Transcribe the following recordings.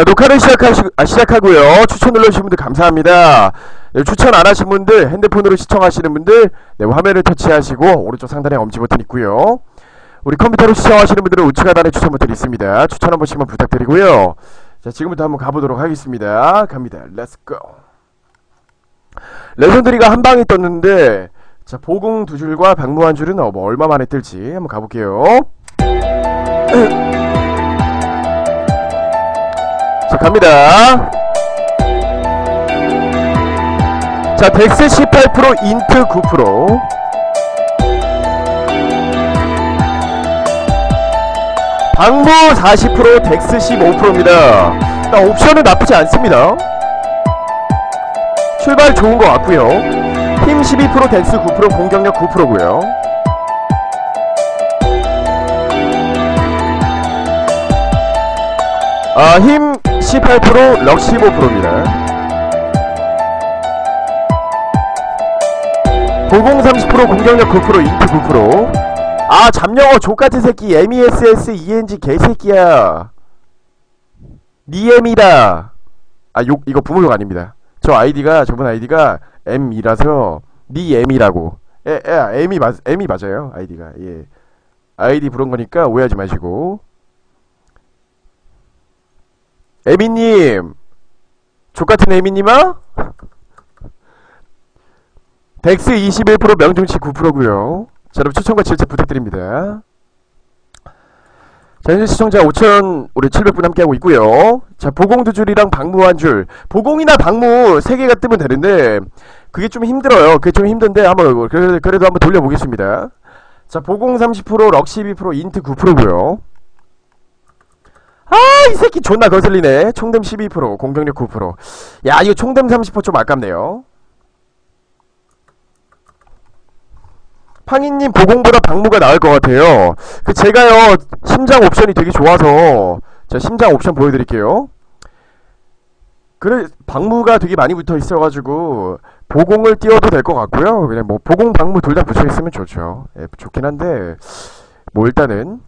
자, 녹화를 시작하고요. 추천 눌러주신 분들 감사합니다. 네, 추천 안 하신 분들, 핸드폰으로 시청하시는 분들, 네, 화면을 터치하시고 오른쪽 상단에 엄지 버튼 있고요. 우리 컴퓨터로 시청하시는 분들은 우측 하단에 추천 버튼이 있습니다. 추천 한 번씩만 부탁드리고요. 자, 지금부터 한번 가보도록 하겠습니다. 갑니다. 렛츠고. 레전드리가 한 방에 떴는데, 자, 보공 두 줄과 박무 한 줄은 뭐 얼마 만에 뜰지 한번 가볼게요. 자, 갑니다. 자, 덱스 18%, 인트 9%. 박무 40%, 덱스 15%입니다. 일단 옵션은 나쁘지 않습니다. 출발 좋은 것 같고요. 힘 12%, 덱스 9%, 공격력 9%고요. 아, 힘 18%, 럭 15%입니다. 보공 30%, 공격력 9%, 인트 9%. 아, 잡영어 족같은 새끼. MESSENG 개새끼야. 니엠이다. 아, 욕, 이거 부모욕 아닙니다. 저 아이디가, 저분 아이디가 M이라서 니엠이라고. M이 맞아요. 아이디가. 예. 아이디 부른 거니까 오해하지 마시고. 에미님, 족같은 에미님아? 덱스 21%, 명중치 9%구요. 자, 여러분 추천과 질책 부탁드립니다. 자, 현재 시청자 5,700분 함께하고 있고요. 자, 보공 두 줄이랑 박무 한 줄. 보공이나 박무 세 개가 뜨면 되는데 그게 좀 힘들어요. 그게 좀 힘든데 한번 그래도 한번 돌려보겠습니다. 자, 보공 30%, 럭 12%, 인트 9%구요. 아, 이 새끼 존나 거슬리네. 총댐 12%, 공격력 9%. 야, 이거 총댐 30% 좀 아깝네요. 팡이님, 보공보다 박무가 나을 것 같아요. 그 제가요, 심장 옵션이 되게 좋아서 제가 심장 옵션 보여드릴게요. 그래, 박무가 되게 많이 붙어 있어가지고 보공을 띄워도 될 것 같고요. 그냥 뭐 보공, 박무 둘 다 붙여 있으면 좋죠. 예, 좋긴 한데 뭐 일단은.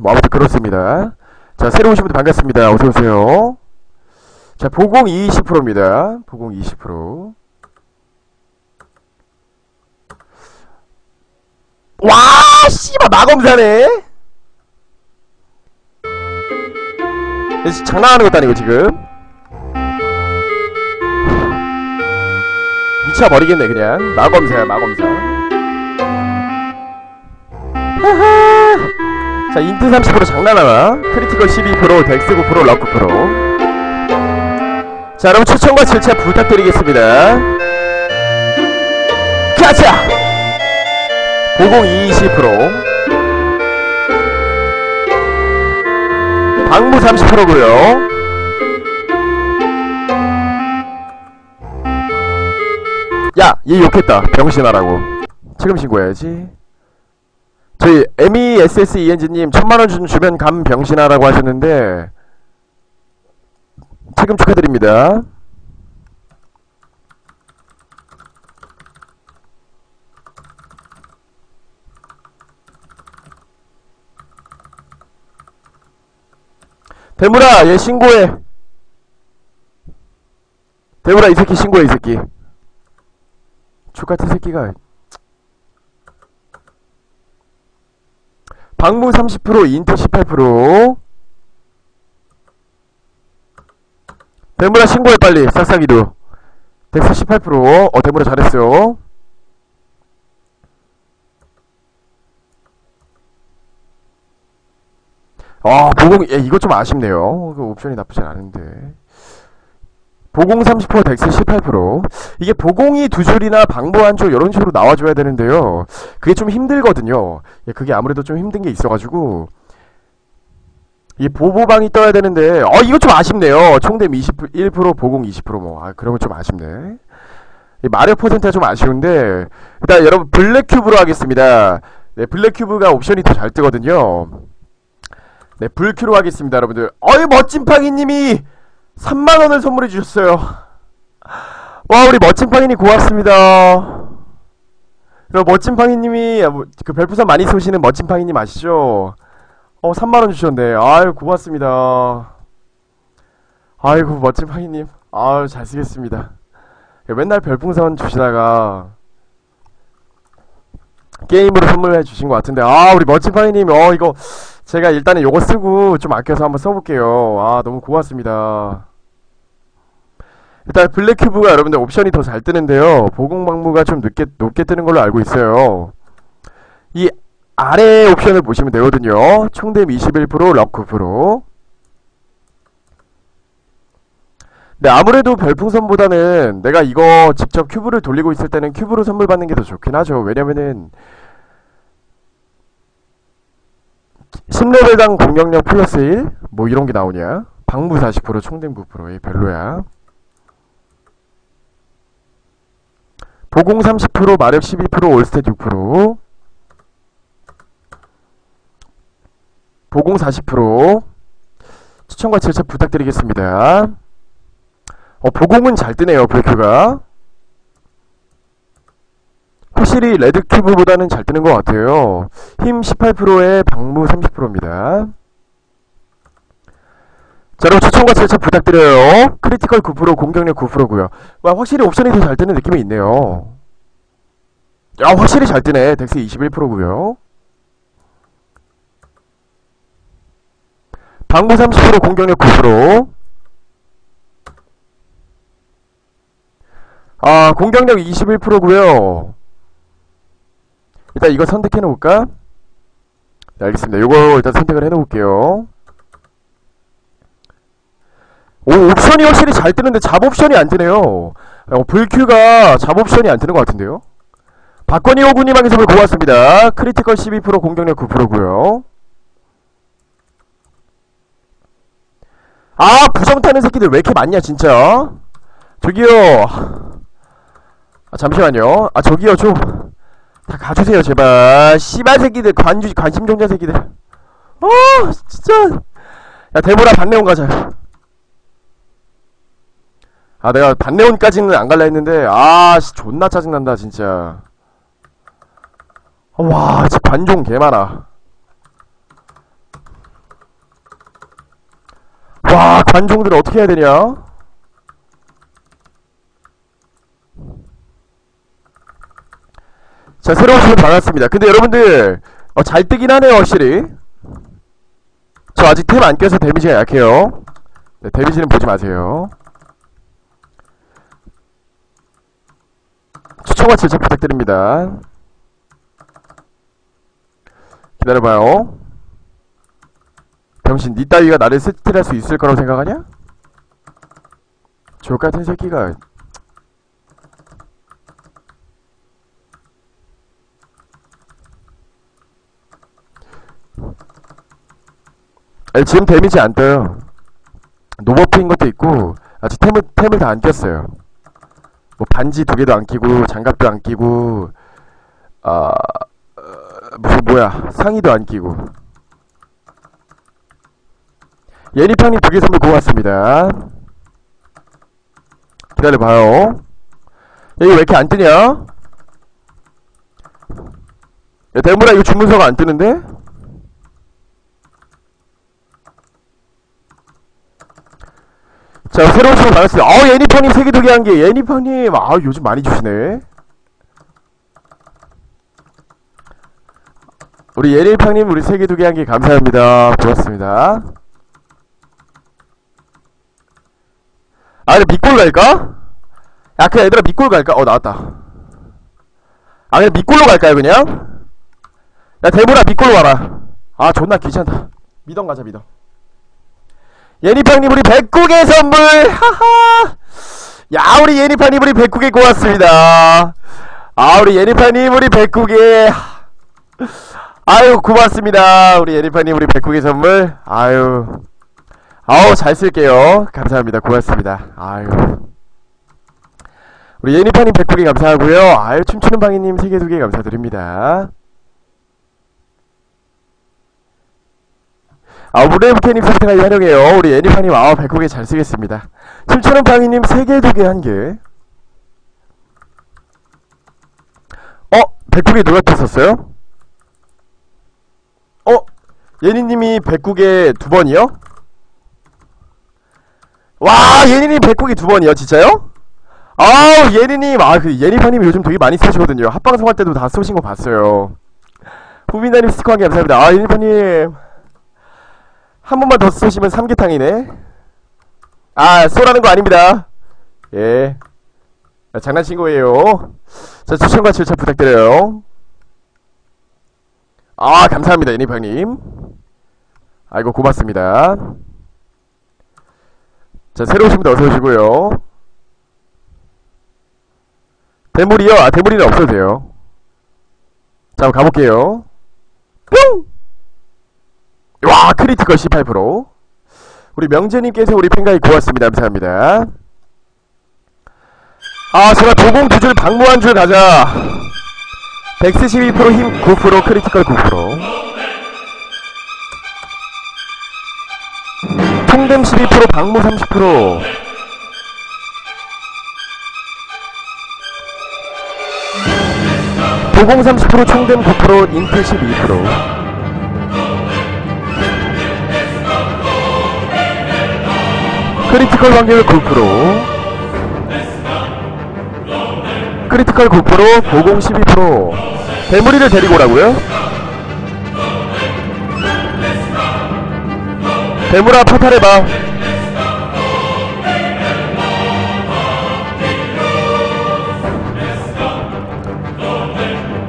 뭐 아무튼 그렇습니다. 자, 새로 오신 분들 반갑습니다. 어서오세요. 자, 보공 20%입니다. 보공 20%. 와, 씨발, 마검사네? 장난하는 것도 아니고 지금 미쳐버리겠네. 그냥 마검사야, 마검사. 하하. 자, 인트 30% 장난하나? 크리티컬 12%, 덱스 9%, 럭 9%. 자, 여러분 추천과 질책 부탁드리겠습니다. 가자! 보공 20%, 박무 30%고요. 야, 얘 욕했다. 병신하라고. 지금 신고해야지. 저희 MESSENG님 1000만원 주면 감 병신하라고 하셨는데 책임 축하드립니다. 대물아, 얘 신고해. 대물아, 이 새끼 신고해. 이 새끼 족같은 새끼가. 박무 30%, 인트 18%. 대물아 신고해 빨리. 싹싹이도. 덱스 18%. 어, 대물아 잘했어. 아, 보공. 예, 이거 좀 아쉽네요. 그 옵션이 나쁘진 않은데. 보공 30%, 덱스 18%. 이게 보공이 두 줄이나 박무 한 줄 이런 식으로 나와줘야 되는데요, 그게 좀 힘들거든요. 예, 그게 아무래도 좀 힘든 게 있어가지고 이 보보방이 떠야 되는데 이거 좀 아쉽네요. 총댐 21%, 보공 20%. 뭐 그러면 좀 아쉽네. 이 마력 퍼센트가 좀 아쉬운데 일단 여러분 블랙큐브로 하겠습니다. 네, 블랙큐브가 옵션이 더 잘 뜨거든요. 네, 불큐로 하겠습니다. 여러분들, 어이 멋진 팡이님이 3만원을 선물해 주셨어요. 와, 우리 멋진 팡이님 고맙습니다. 그리고 멋진 팡이님이 그 별풍선 많이 쏘시는 멋진 팡이님 아시죠? 3만원 주셨네. 아유, 고맙습니다. 아이고, 멋진 파이님. 아유, 잘 쓰겠습니다. 맨날 별풍선 주시다가 게임으로 선물해 주신 것 같은데, 아, 우리 멋진 파이님, 이거 제가 일단은 요거 쓰고 좀 아껴서 한번 써볼게요. 아, 너무 고맙습니다. 일단 블랙큐브가 여러분들 옵션이 더 잘 뜨는데요, 보공방무가 좀 높게 뜨는 걸로 알고 있어요. 이 아래 옵션을 보시면 되거든요. 총댐 21%, 럭 9%. 네, 아무래도 별풍선보다는 내가 이거 직접 큐브를 돌리고 있을 때는 큐브로 선물 받는 게 더 좋긴 하죠. 왜냐면은 10레벨당 공격력 플러스 1? 뭐 이런 게 나오냐. 방무 40%, 총댐 9%에 별로야. 보공 30%, 마력 12%, 올스탯 6%. 보공 40%. 추천과 질책 부탁드리겠습니다. 보공은 잘 뜨네요, 블랙큐브가. 확실히 레드큐브보다는 잘 뜨는 것 같아요. 힘 18%에 방무 30%입니다. 자, 여러분 추천과 질책 부탁드려요. 크리티컬 9%, 공격력 9%고요. 와, 확실히 옵션이 더 잘 뜨는 느낌이 있네요. 야, 확실히 잘 뜨네. 덱스 21%고요. 방무 30%, 공격력 9%. 아, 공격력 21%고요. 일단 이거 선택해 놓을까? 네, 알겠습니다. 요거 일단 선택을 해 놓을게요. 오, 옵션이 확실히 잘 뜨는데 잡옵션이 안 뜨네요. 불큐가 잡옵션이 안 뜨는 것 같은데요. 박건희 호구님에게 선물 고맙습니다. 크리티컬 12%, 공격력 9%고요. 아, 부정 타는 새끼들 왜 이렇게 많냐 진짜. 저기요, 아, 잠시만요. 아, 저기요, 좀 다 가주세요 제발. 씨발 새끼들, 관심종자 새끼들. 진짜. 야, 대보라, 반내온 가자. 아, 내가 반내온까지는 안 갈라 했는데, 아, 씨, 존나 짜증난다 진짜. 와, 진짜 관종 개많아. 와, 관종들 어떻게 해야 되냐. 자, 새로운 질문 받았습니다. 근데 여러분들 잘 뜨긴 하네요 확실히. 저 아직 템 안 껴서 데미지가 약해요. 네, 데미지는 보지 마세요. 추천과 질책 부탁드립니다. 기다려봐요. 병신, 니 따위가 나를 스틸할 수 있을 거라고 생각하냐? 족같은 새끼가. 지금 데미지 안 떠요. 노버프인 것도 있고, 아직 템을 다 안 꼈어요. 뭐 반지 2개도 안 끼고, 장갑도 안 끼고, 상의도 안 끼고. 예니팡님 2개 선물 고맙습니다. 기다려봐요. 여기 왜 이렇게 안 뜨냐? 야, 대문아, 이거 주문서가 안 뜨는데? 자, 새로운 질문 받았어요. 예니팡님 3개 2개 한 게. 예니팡님, 요즘 많이 주시네. 우리 예니팡님, 우리 3개 2개 한 게 감사합니다. 고맙습니다. 밑골 갈까? 야, 그냥 얘들아 밑골 갈까? 나왔다. 그냥 밑골로 갈까요 그냥? 야, 대보라, 밑골로 와라. 존나 귀찮다. 미덤 가자, 미덤. 예니팡님, 우리 100국의 선물! 하하! 야, 우리 예니팡님, 우리 100국에 고맙습니다. 우리 예니팡님, 우리 100국에. 아유, 고맙습니다. 우리 예니팡님, 우리 100국의 선물. 잘 쓸게요. 감사합니다. 고맙습니다. 우리 예니파님 100개 감사하고요. 춤추는 방이님 3개 2개 감사드립니다. 무레부케님 선택하기 환영해요. 우리 예니파님 100개 잘 쓰겠습니다. 춤추는 방이님 3개 2개 한 개. 100개 누가 떴었어요? 예니님이 백국에 2번이요? 와, 예니님 백국에 2번이요? 진짜요? 아우, 예니님, 아, 그 예니파님이 요즘 되게 많이 쏘시거든요. 합방송 할 때도 다 쏘신 거 봤어요. 후빈다님 스티커 한개 감사합니다. 아, 예니파님 한 번만 더 쏘시면 삼계탕이네. 아, 쏘라는 거 아닙니다. 예, 아, 장난친 거예요. 자, 추천과 절차 부탁드려요. 아, 감사합니다, 예니팡님. 아이고, 고맙습니다. 자, 새로 오신 분들 어서오시고요. 대물이요? 아, 대물이는 없어도 돼요. 자, 한번 가볼게요. 뿅! 와, 크리티컬 18%. 우리 명재님께서 우리 팬가이 고맙습니다. 감사합니다. 아, 제가 도공 2줄 방무 1줄 가자. 142% 힘 9%, 크리티컬 9%, 통댐 12%, 방무 30%. 도공 30%, 총댐 9%, 인트 12%. 크리티컬 확률 9%, 크리티컬 9%, 보공 12%. 대물이를 데리고 오라고요? 대물아, 파탈해봐.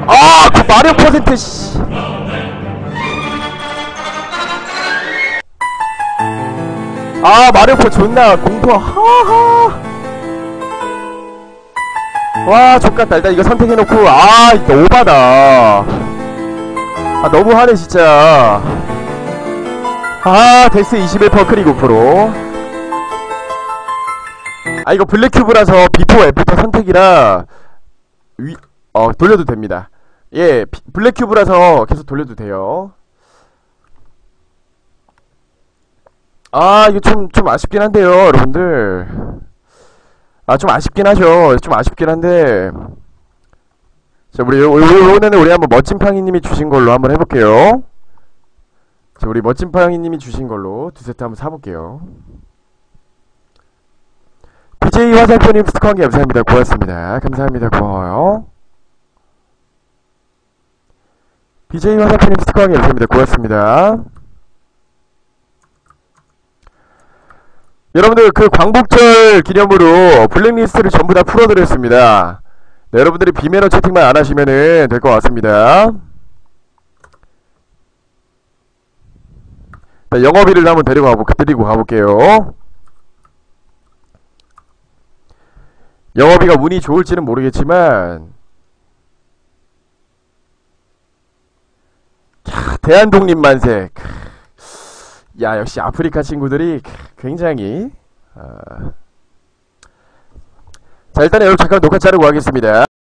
아, 그 마력 퍼센트 씨. 아, 마력포 존나 공포. 하하, 와, 족같다. 일단 이거 선택해놓고. 아, 이거 오바다. 아, 너무하네 진짜. 아, 데스 21% 크리 9%. 아, 이거 블랙큐브라서 비포 애프터 선택이라 위, 돌려도 됩니다. 예, 블랙큐브라서 계속 돌려도 돼요. 아, 이거 좀 아쉽긴 한데요, 여러분들. 아, 좀 아쉽긴 하죠. 좀 아쉽긴 한데. 자, 우리 오늘은 우리 한번 멋진팡이님이 주신 걸로 한번 해볼게요. 자, 우리 멋진팡이님이 주신 걸로 2세트 한번 사볼게요. BJ 화살표님 스티커 한개 감사합니다. 고맙습니다. 감사합니다. 고마워요. BJ 화살표님 스티커 한개 감사합니다. 고맙습니다. 여러분들, 그 광복절 기념으로 블랙리스트를 전부 다 풀어드렸습니다. 네, 여러분들이 비매너 채팅만 안 하시면은 될 것 같습니다. 영업일을 한번 데리고 가볼게요. 영업이가 운이 좋을지는 모르겠지만, 대한독립 만세. 야, 역시 아프리카 친구들이 굉장히 자, 일단은 여러분 잠깐 녹화 자르고 가겠습니다.